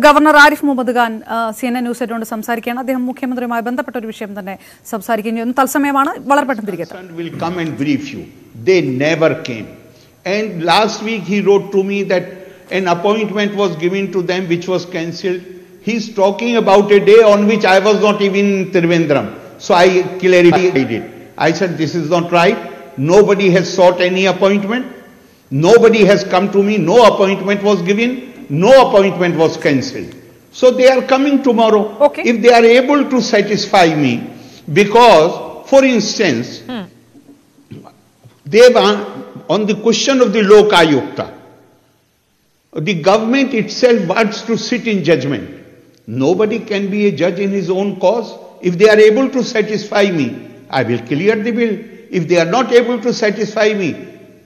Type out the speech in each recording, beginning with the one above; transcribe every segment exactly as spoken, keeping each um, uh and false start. Governor Arif Mohammad Khan, C N N News said on the Samsarikana, they have Mukhyamantri Maibanda Patrisham, the Samsarikan, Talsamevana, Balapatan will come and brief you. They never came. And last week he wrote to me that an appointment was given to them which was cancelled. He's talking about a day on which I was not even in Tiruvendram. So I clarified it. I said, this is not right. Nobody has sought any appointment. Nobody has come to me. No appointment was given. No appointment was cancelled. So they are coming tomorrow. Okay. If they are able to satisfy me, because, for instance, hmm. they were on the question of the Lokayukta, the government itself wants to sit in judgment. Nobody can be a judge in his own cause. If they are able to satisfy me, I will clear the bill. If they are not able to satisfy me,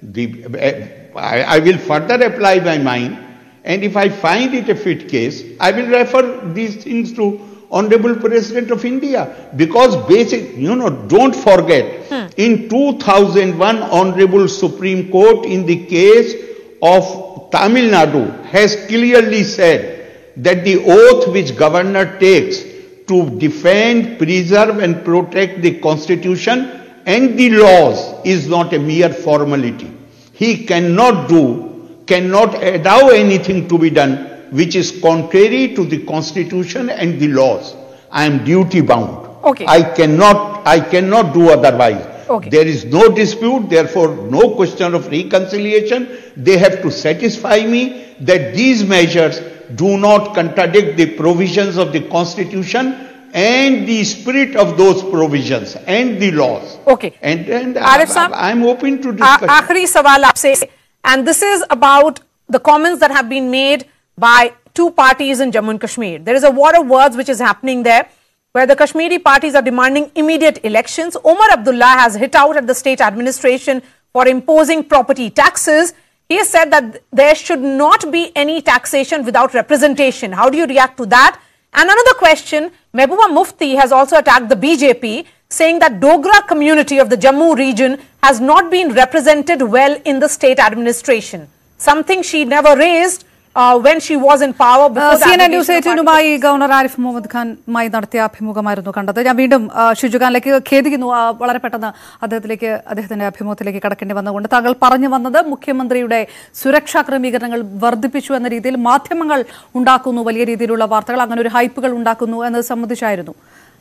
the, uh, I, I will further apply my mind. And if I find it a fit case, I will refer these things to Honorable President of India. Because basic, you know, don't forget, hmm. in two thousand one, Honorable Supreme Court in the case of Tamil Nadu has clearly said that the oath which governor takes to defend, preserve and protect the constitution and the laws is not a mere formality. He cannot do cannot allow anything to be done which is contrary to the constitution and the laws. I am duty bound. Okay. I cannot, I cannot do otherwise. Okay. There is no dispute, therefore no question of reconciliation. They have to satisfy me that these measures do not contradict the provisions of the constitution and the spirit of those provisions and the laws. Okay. And, and I am open to discussion. And this is about the comments that have been made by two parties in Jammu and Kashmir. There is a war of words which is happening there, where the Kashmiri parties are demanding immediate elections. Omar Abdullah has hit out at the state administration for imposing property taxes. He has said that there should not be any taxation without representation. How do you react to that? And another question, Mehbooba Mufti has also attacked the B J P, saying that Dogra community of the Jammu region has not been represented well in the state administration. Something she never raised uh, when she was in power. C N N News eighteen-umai Governor Arif Mohammad Khan mai nartiya abhimugamayirunnu kandathu. Njan veendum Shujuganilekku khedikkunnu valare pettannu adhayathilekku adhayathinte abhimugathilekku kadakkendi vannakondu thangal paranju vannathu mukhyamanthriyude suraksha krameegaranal vardhippichu enna reethiyil madhyamangal undakkunnu valiya reethiyilulla vaarthakal angane oru hypegal undakkunnu enna sambandhichayirunnu.